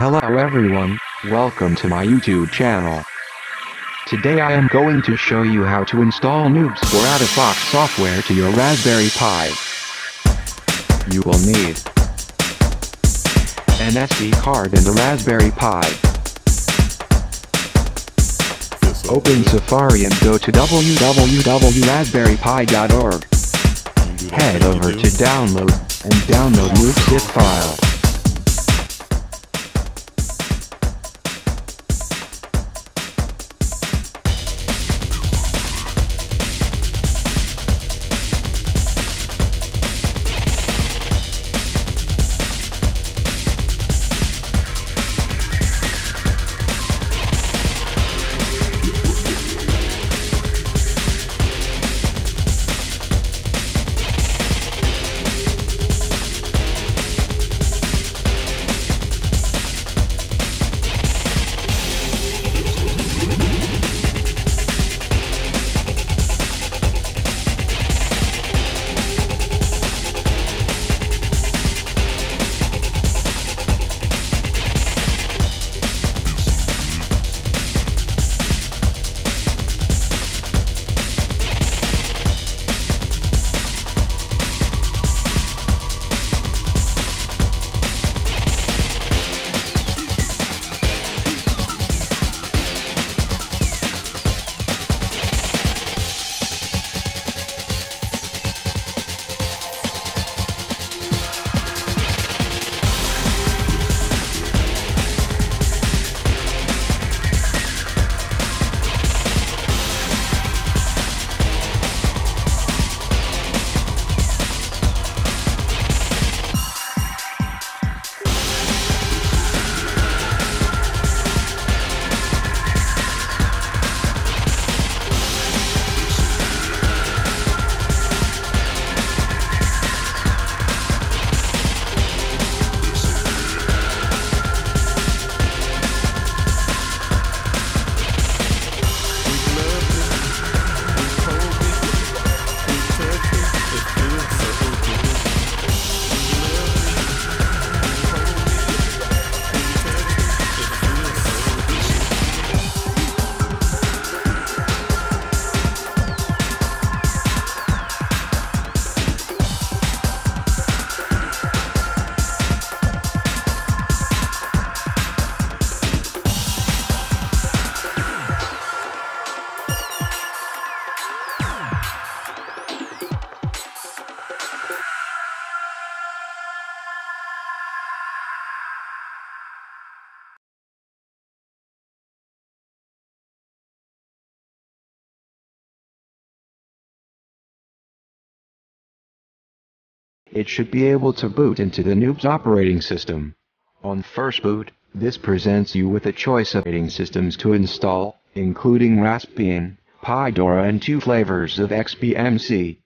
Hello everyone, welcome to my YouTube channel. Today I am going to show you how to install Noobs or out-of-box software to your Raspberry Pi. You will need an SD card and a Raspberry Pi. Open Safari and go to www.raspberrypi.org. Head over to download and download Noobs zip file. It should be able to boot into the Noobs operating system. On first boot, this presents you with a choice of operating systems to install, including Raspbian, PiDora and two flavors of XBMC.